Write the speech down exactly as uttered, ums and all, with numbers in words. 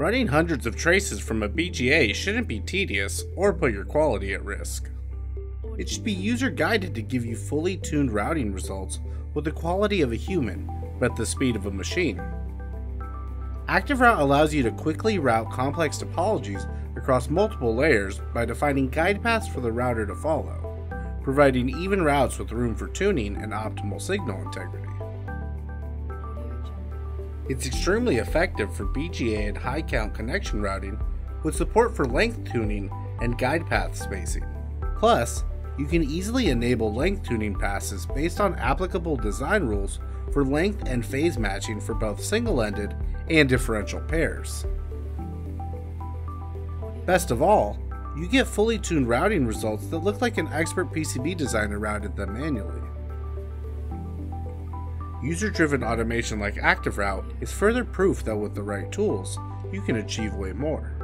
Running hundreds of traces from a B G A shouldn't be tedious or put your quality at risk. It should be user-guided to give you fully tuned routing results with the quality of a human, but at the speed of a machine. ActiveRoute allows you to quickly route complex topologies across multiple layers by defining guide paths for the router to follow, providing even routes with room for tuning and optimal signal integrity. It's extremely effective for B G A and high count connection routing with support for length tuning and guide path spacing. Plus, you can easily enable length tuning passes based on applicable design rules for length and phase matching for both single-ended and differential pairs. Best of all, you get fully tuned routing results that look like an expert P C B designer routed them manually. User-driven automation like ActiveRoute is further proof that with the right tools, you can achieve way more.